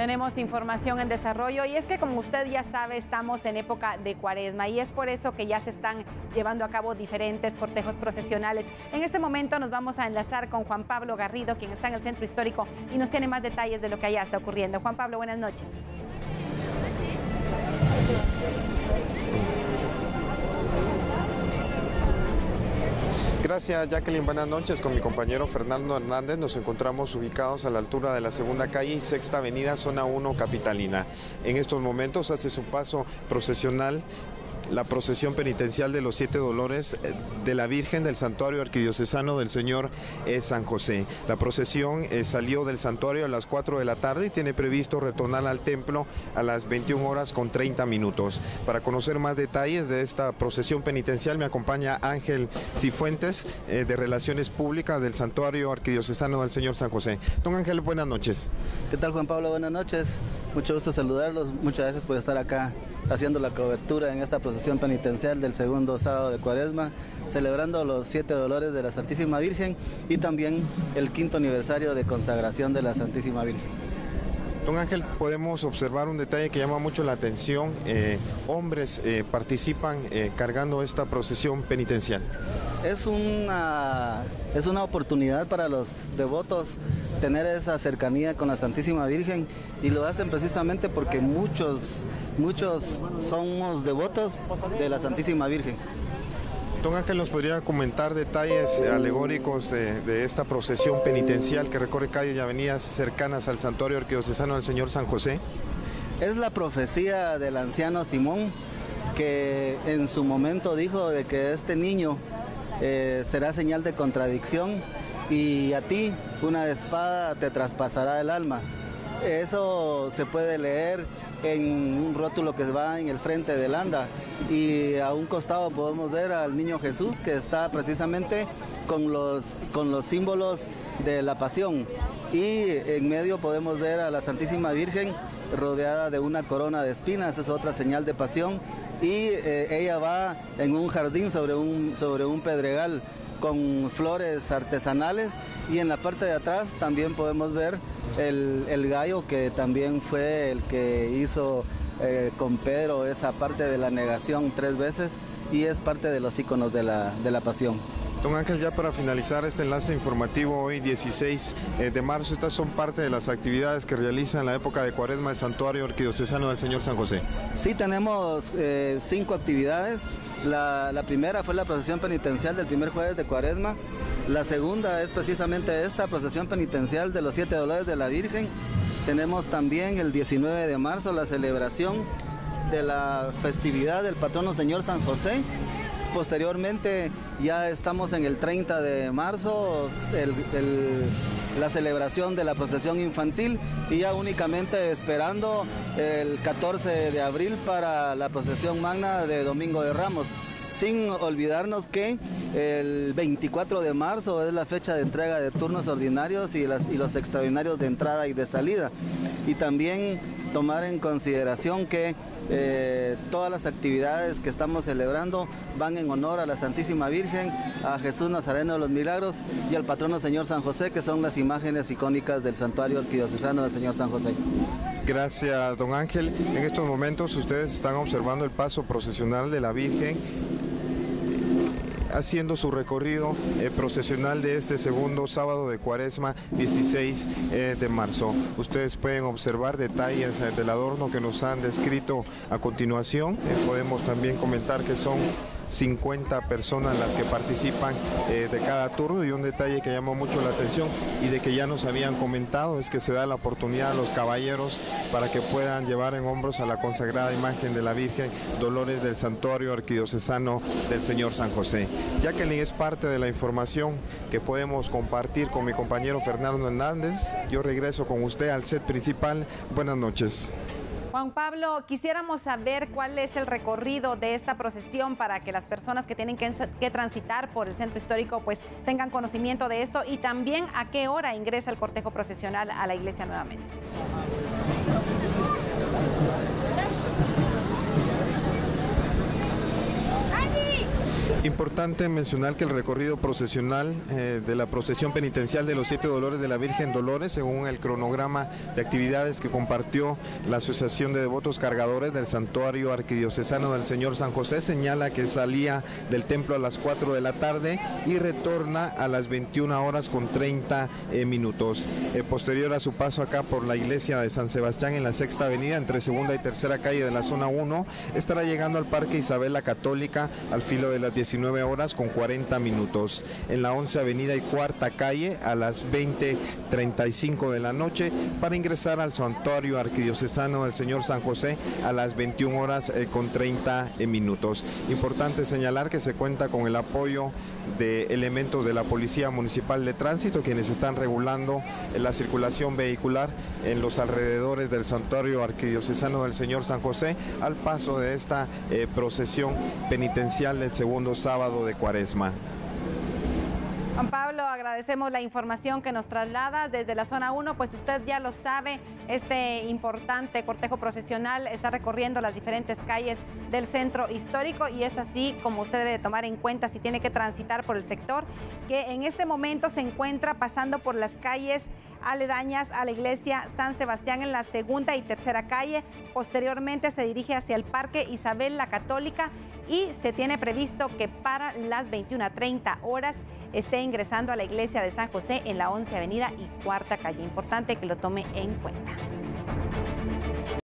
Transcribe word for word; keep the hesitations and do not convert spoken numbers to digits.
Tenemos información en desarrollo y es que, como usted ya sabe, estamos en época de Cuaresma y es por eso que ya se están llevando a cabo diferentes cortejos procesionales. En este momento nos vamos a enlazar con Juan Pablo Garrido, quien está en el Centro Histórico y nos tiene más detalles de lo que allá está ocurriendo. Juan Pablo, buenas noches. Gracias, Jacqueline. Buenas noches. Con mi compañero Fernando Hernández nos encontramos ubicados a la altura de la segunda calle y sexta avenida, zona uno, capitalina. En estos momentos hace su paso procesional la procesión penitencial de los Siete Dolores de la Virgen del Santuario Arquidiocesano del Señor San José. La procesión eh, salió del santuario a las cuatro de la tarde y tiene previsto retornar al templo a las veintiuna horas con treinta minutos. Para conocer más detalles de esta procesión penitencial me acompaña Ángel Cifuentes, eh, de Relaciones Públicas del Santuario Arquidiocesano del Señor San José. Don Ángel, buenas noches. ¿Qué tal, Juan Pablo? Buenas noches. Mucho gusto saludarlos. Muchas gracias por estar acá haciendo la cobertura en esta procesión penitencial del segundo sábado de Cuaresma, celebrando los Siete Dolores de la Santísima Virgen y también el quinto aniversario de consagración de la Santísima Virgen. Don Ángel, podemos observar un detalle que llama mucho la atención. Eh, hombres eh, participan eh, cargando esta procesión penitencial. Es una, es una oportunidad para los devotos tener esa cercanía con la Santísima Virgen y lo hacen precisamente porque muchos, muchos somos devotos de la Santísima Virgen. Don Ángel, ¿nos podría comentar detalles alegóricos de, de esta procesión penitencial que recorre calles y avenidas cercanas al Santuario Arquidiocesano del Señor San José? Es la profecía del anciano Simón, que en su momento dijo de que este niño eh, será señal de contradicción y a ti una espada te traspasará el alma. Eso se puede leer en un rótulo que va en el frente del anda, y a un costado podemos ver al niño Jesús que está precisamente con los, con los símbolos de la pasión, y en medio podemos ver a la Santísima Virgen rodeada de una corona de espinas, es otra señal de pasión, y eh, ella va en un jardín sobre un, sobre un pedregal con flores artesanales, y en la parte de atrás también podemos ver el, el gallo que también fue el que hizo eh, con Pedro esa parte de la negación tres veces, y es parte de los íconos de la, de la pasión. Don Ángel, ya para finalizar este enlace informativo hoy dieciséis de marzo, estas son parte de las actividades que realiza en la época de Cuaresma el Santuario Arquidiocesano del Señor San José. Sí, tenemos eh, cinco actividades. La, la primera fue la procesión penitencial del primer jueves de Cuaresma. La segunda es precisamente esta procesión penitencial de los Siete Dolores de la Virgen. Tenemos también el diecinueve de marzo la celebración de la festividad del patrono Señor San José. Posteriormente ya estamos en el treinta de marzo, el, el, la celebración de la procesión infantil, y ya únicamente esperando el catorce de abril para la procesión magna de Domingo de Ramos. Sin olvidarnos que el veinticuatro de marzo es la fecha de entrega de turnos ordinarios y, las, y los extraordinarios de entrada y de salida. Y también tomar en consideración que eh, todas las actividades que estamos celebrando van en honor a la Santísima Virgen, a Jesús Nazareno de los Milagros y al patrono Señor San José, que son las imágenes icónicas del Santuario Arquidiocesano del Señor San José. Gracias, don Ángel. En estos momentos ustedes están observando el paso procesional de la Virgen, haciendo su recorrido eh, procesional de este segundo sábado de Cuaresma, dieciséis de marzo. Ustedes pueden observar detalles eh, del adorno que nos han descrito a continuación. Eh, podemos también comentar que son cincuenta personas las que participan eh, de cada turno, y un detalle que llamó mucho la atención y de que ya nos habían comentado es que se da la oportunidad a los caballeros para que puedan llevar en hombros a la consagrada imagen de la Virgen Dolores del Santuario Arquidiocesano del Señor San José. Jacqueline, es parte de la información que podemos compartir con mi compañero Fernando Hernández. Yo regreso con usted al set principal. Buenas noches. Juan Pablo, quisiéramos saber cuál es el recorrido de esta procesión para que las personas que tienen que, que transitar por el centro histórico pues tengan conocimiento de esto, y también a qué hora ingresa el cortejo procesional a la iglesia nuevamente. Importante mencionar que el recorrido procesional eh, de la procesión penitencial de los Siete Dolores de la Virgen Dolores, según el cronograma de actividades que compartió la Asociación de Devotos Cargadores del Santuario Arquidiocesano del Señor San José, señala que salía del templo a las cuatro de la tarde y retorna a las veintiuna horas con treinta eh, minutos. Eh, posterior a su paso acá por la iglesia de San Sebastián en la Sexta Avenida, entre segunda y tercera calle de la zona uno, estará llegando al Parque Isabel la Católica al filo de las diecinueve horas con cuarenta minutos. En la once Avenida y cuarta calle a las veinte treinta y cinco de la noche para ingresar al Santuario Arquidiocesano del Señor San José a las veintiuna horas con treinta minutos. Importante señalar que se cuenta con el apoyo de elementos de la Policía Municipal de Tránsito, quienes están regulando la circulación vehicular en los alrededores del Santuario Arquidiocesano del Señor San José al paso de esta eh, procesión penitencial del segundo sábado de Cuaresma. Juan Pablo, agradecemos la información que nos trasladas desde la zona uno, pues usted ya lo sabe, este importante cortejo procesional está recorriendo las diferentes calles del centro histórico y es así como usted debe tomar en cuenta si tiene que transitar por el sector, que en este momento se encuentra pasando por las calles aledañas a la iglesia San Sebastián en la segunda y tercera calle, posteriormente se dirige hacia el Parque Isabel la Católica y se tiene previsto que para las veintiuna treinta horas esté ingresando a la iglesia de San José en la once avenida y cuarta calle. Importante que lo tome en cuenta.